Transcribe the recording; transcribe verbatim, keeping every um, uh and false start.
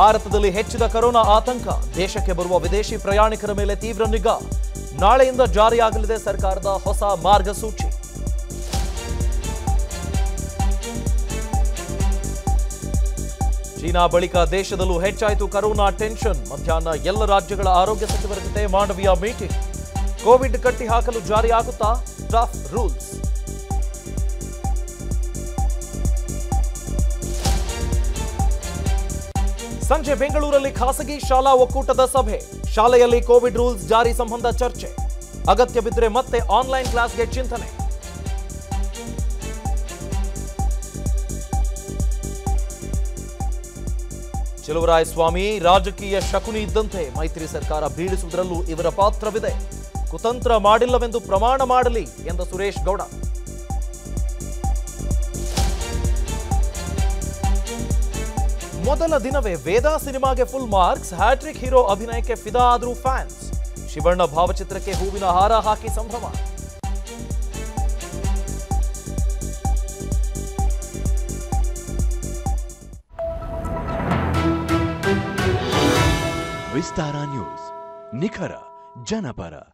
ಭಾರತದಲ್ಲಿ ಹೆಚ್ಚಿದ ಕೊರೋನಾ ಆತಂಕ ದೇಶಕ್ಕೆ ಬರುವ ವಿದೇಶಿ ಪ್ರಯಾಣಿಕರ ಮೇಲೆ ತೀವ್ರ ನಿಗಾ ನಾಳೆಯಿಂದ ಜಾರಿಯಾಗಲಿದೆ ಸರ್ಕಾರದ ಹೊಸ ಮಾರ್ಗಸೂಚಿ ಚೀನಾ ಬಳಿಕ ದೇಶದಲ್ಲೂ ಹೆಚ್ಚಾಯಿತು ಕೊರೋನಾ ಟೆನ್ಷನ್ ಮಧ್ಯಾಹ್ನ ಎಲ್ಲ ರಾಜ್ಯಗಳ ಆರೋಗ್ಯ ಸಚಿವರ ಜೊತೆ ಮಾಂಡವಿಯ ಮೀಟಿಂಗ್ ಕೋವಿಡ್ ಕಟ್ಟಿ ಹಾಕಲು ಜಾರಿಯಾಗುತ್ತಾ ಟಫ್ ರೂಲ್ಸ್ संजे बेंगलूरल्लि खासगी शाला ओक्कूटद सभे शालेयल्लि कोविड रूल्स जारी संबंध चर्चे अगत्य बिद्रे मत्ते ऑनलाइन क्लास गे चिंतने चिलुवरायस्वामी राजकीय शकुनि इद्दंते मैत्री सरकार बीडिसुवुदरल्लू इवर पात्रविदे कुतंत्र माडिल्लवेंदु प्रमाण माडलि एंद सुरेश गौड़ ಮೊದಲ ದಿನವೇ ವೇದಾ ಸಿನಿಮಾಗೆ ಫುಲ್ ಮಾರ್ಕ್ಸ್ ಹ್ಯಾಟ್ರಿಕ್ ಹೀರೋ ಅಭಿನಯಕ್ಕೆ ಫಿದಾ ಆದ್ರು ಫ್ಯಾನ್ಸ್ ಶಿವಣ್ಣ ಭಾವಚಿತ್ರಕ್ಕೆ ಹೂವಿನ ಹಾರ ಹಾಕಿ ಸಂಭ್ರಮ ವಿಸ್ತಾರ ನ್ಯೂಸ್ ನಿಖರ ಜನಪರ